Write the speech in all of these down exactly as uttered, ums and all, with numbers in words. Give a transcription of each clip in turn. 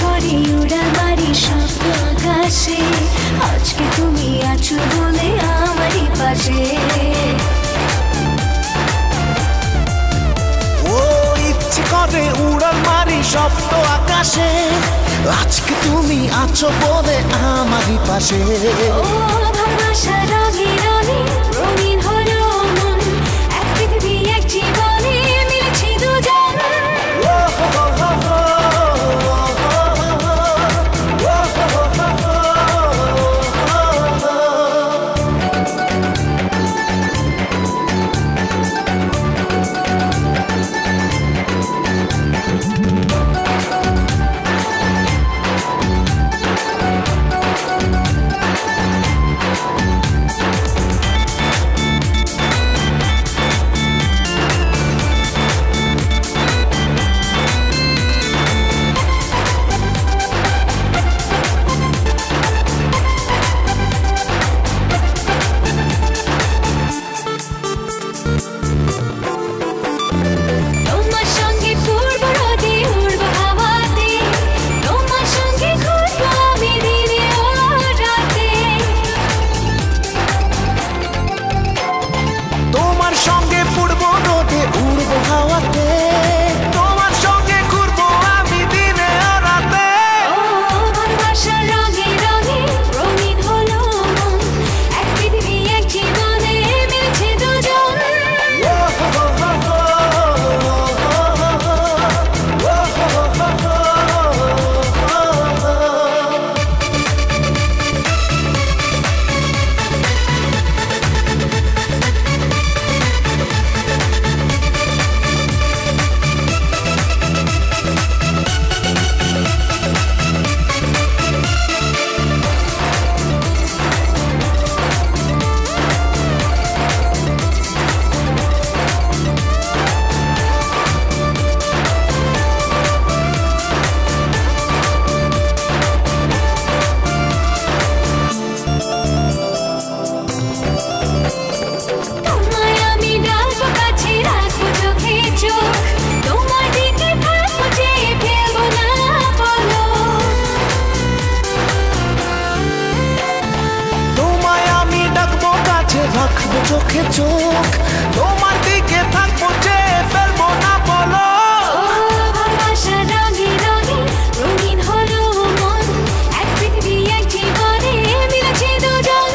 करे उड़ाल मारी सकतो आकाशे आज के तुमी आछो बोले आमारी पाशे। ओ इच्छे करे उड़ाल मारी सकतो आकाशे आज के तुमी आछो बोले आमारी पाशे। ओ भालोबासा रंगे रंगे रंगीन हलो मन एक पृथ्वी एक जीवने मिलेछे दुजन। চোখে চোখ তোমার দিকে থাকবো যে ফেলবো না বলো। ভালোবাসা রঙে রঙে রঙিন হলো মন এক পৃথিবী এক জীবনে মিলেছে দুজন।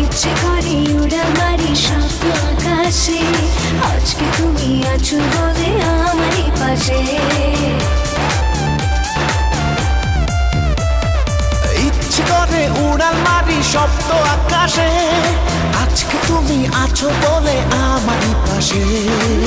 ইচ্ছে করে উড়াল মারি স্বপ্ন আকাশে আজকে তুমি আছো বলে আমারই পাশে। उड़ाल मारी शब्द आकाशे आज के तुमी आछो बोले आमारी पाशे।